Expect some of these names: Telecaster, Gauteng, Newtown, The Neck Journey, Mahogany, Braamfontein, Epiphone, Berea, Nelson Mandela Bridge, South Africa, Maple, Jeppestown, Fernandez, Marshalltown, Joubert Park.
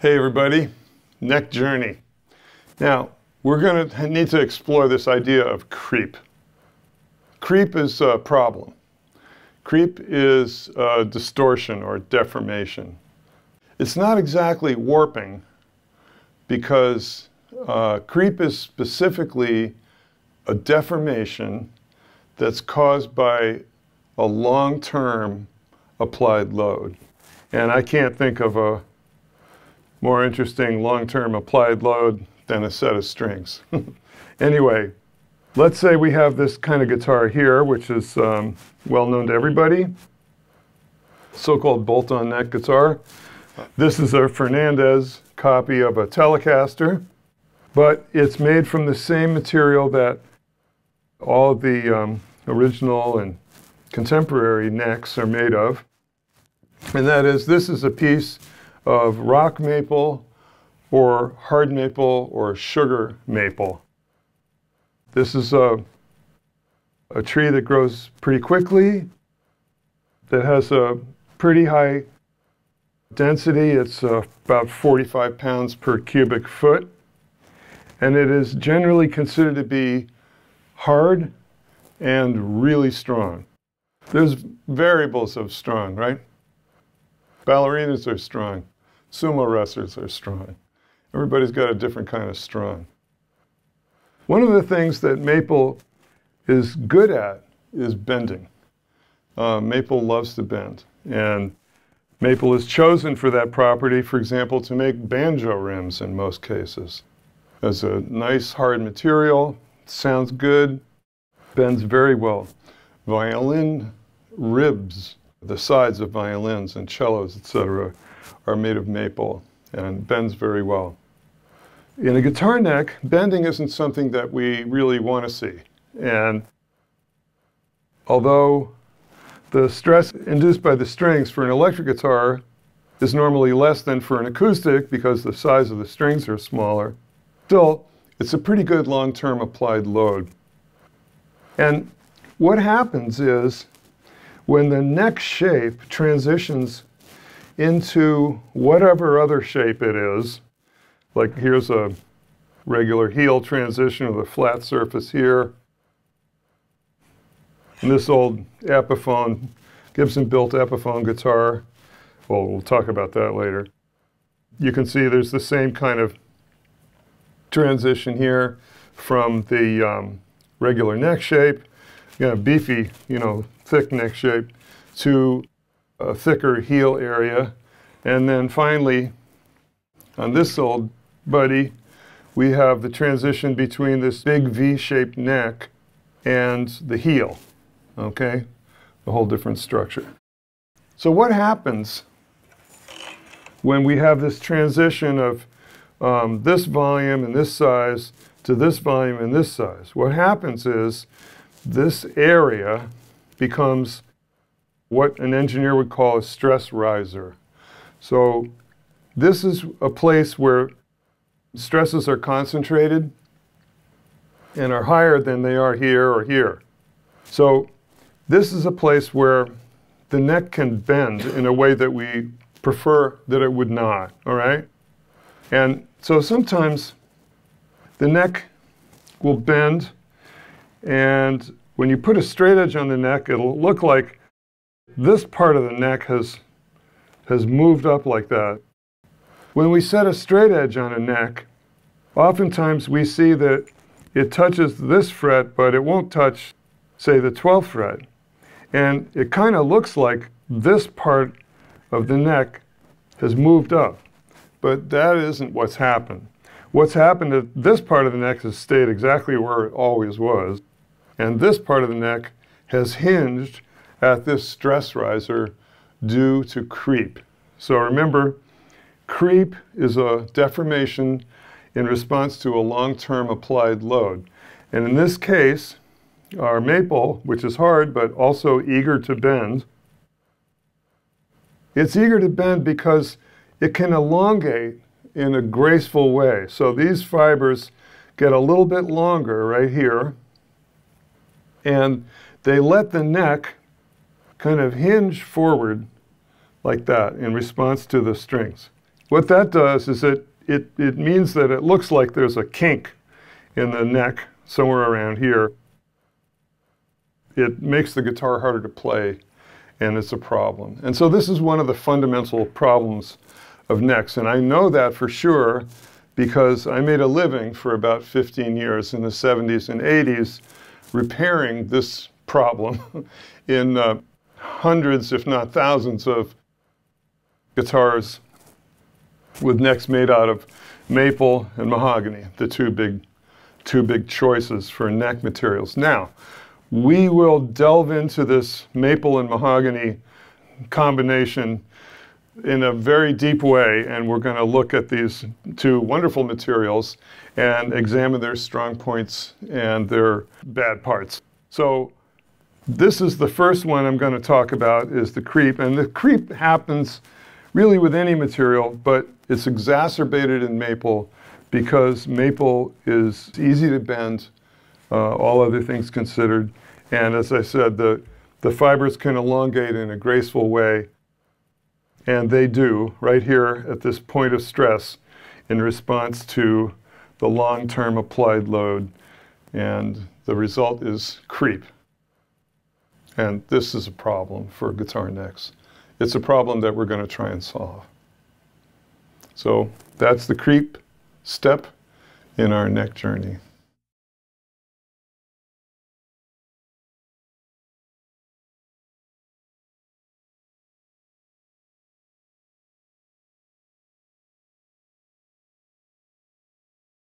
Hey everybody, neck journey. Now, we're going to need to explore this idea of creep. Creep is a problem. Creep is distortion or deformation. It's not exactly warping because creep is specifically a deformation that's caused by a long-term applied load. And I can't think of a more interesting long-term applied load than a set of strings. Anyway, let's say we have this kind of guitar here, which is well known to everybody, so-called bolt-on neck guitar. This is a Fernandez copy of a Telecaster, but it's made from the same material that all of the original and contemporary necks are made of. And that is, this is a piece of rock maple or hard maple or sugar maple. This is a tree that grows pretty quickly, that has a pretty high density. It's about 45 pounds per cubic foot. And it is generally considered to be hard and really strong. There's variables of strong, right? Ballerinas are strong. Sumo wrestlers are strong. Everybody's got a different kind of strong. One of the things that maple is good at is bending. Maple loves to bend. And maple is chosen for that property, for example, to make banjo rims in most cases. It's a nice hard material, sounds good, bends very well. Violin ribs, the sides of violins and cellos, etc., are made of maple and bends very well. In a guitar neck, bending isn't something that we really want to see. And although the stress induced by the strings for an electric guitar is normally less than for an acoustic because the size of the strings are smaller, still, it's a pretty good long-term applied load. And what happens is, when the neck shape transitions into whatever other shape it is, like here's a regular heel transition with a flat surface here, and this old Epiphone, Gibson-built Epiphone guitar, well, we'll talk about that later. You can see there's the same kind of transition here from the regular neck shape, you know, beefy, you know, thick neck shape, to a thicker heel area. And then finally, on this old buddy, we have the transition between this big V-shaped neck and the heel, okay? A whole different structure. So what happens when we have this transition of this volume and this size to this volume and this size? What happens is this area becomes what an engineer would call a stress riser. So this is a place where stresses are concentrated and are higher than they are here or here. So this is a place where the neck can bend in a way that we prefer that it would not, all right? And so sometimes the neck will bend, and when you put a straight edge on the neck, it'll look like this part of the neck has moved up like that. When we set a straight edge on a neck, oftentimes we see that it touches this fret, but it won't touch, say, the 12th fret. And it kind of looks like this part of the neck has moved up. But that isn't what's happened. What's happened is this part of the neck has stayed exactly where it always was. And this part of the neck has hinged at this stress riser due to creep. So remember, creep is a deformation in response to a long-term applied load. And in this case, our maple, which is hard but also eager to bend, it's eager to bend because it can elongate in a graceful way. So these fibers get a little bit longer right here, and they let the neck kind of hinge forward like that in response to the strings. What that does is it means that it looks like there's a kink in the neck somewhere around here. It makes the guitar harder to play, and it's a problem. And so this is one of the fundamental problems of necks, and I know that for sure because I made a living for about 15 years in the 70s and 80s repairing this problem in hundreds, if not thousands, of guitars with necks made out of maple and mahogany, the two big choices for neck materials. Now, we will delve into this maple and mahogany combination in a very deep way, and we're going to look at these two wonderful materials and examine their strong points and their bad parts. So this is the first one I'm going to talk about, is the creep, and the creep happens really with any material, but it's exacerbated in maple because maple is easy to bend, all other things considered, and as I said, the fibers can elongate in a graceful way, and they do right here at this point of stress in response to the long-term applied load, and the result is creep. And this is a problem for guitar necks. It's a problem that we're going to try and solve. So that's the creep step in our neck journey.